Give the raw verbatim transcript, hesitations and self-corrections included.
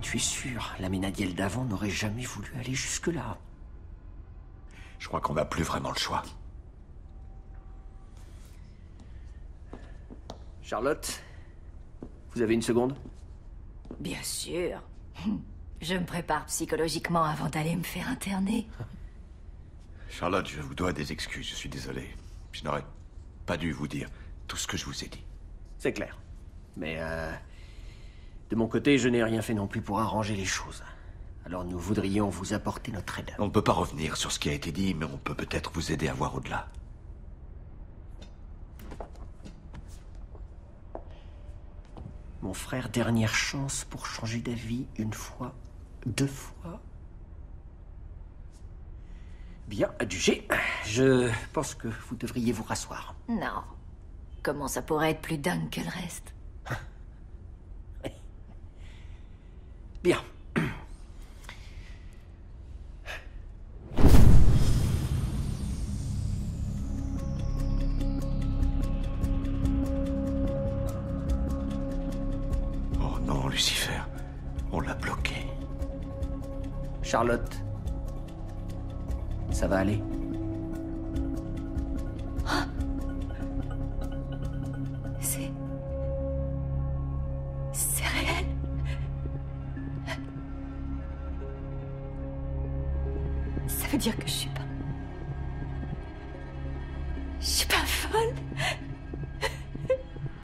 Tu es sûr, la Ménadielle d'avant n'aurait jamais voulu aller jusque-là. Je crois qu'on n'a plus vraiment le choix. Charlotte, vous avez une seconde? Bien sûr. Je me prépare psychologiquement avant d'aller me faire interner. Charlotte, je vous dois des excuses, je suis désolé. Je n'aurais pas dû vous dire tout ce que je vous ai dit. C'est clair. Mais euh, de mon côté, je n'ai rien fait non plus pour arranger les choses. Alors nous voudrions vous apporter notre aide. On ne peut pas revenir sur ce qui a été dit, mais on peut peut-être vous aider à voir au-delà. Mon frère, dernière chance pour changer d'avis une fois, deux fois. Bien, adjugé. Je pense que vous devriez vous rasseoir. Non. Comment ça pourrait être plus dingue que le reste? Bien. Lucifer, on l'a bloqué. Charlotte, ça va aller? Oh. C'est... C'est réel? Ça veut dire que je suis pas... Je suis pas folle?